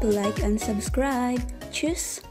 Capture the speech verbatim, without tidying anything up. to like and subscribe. Tschüss!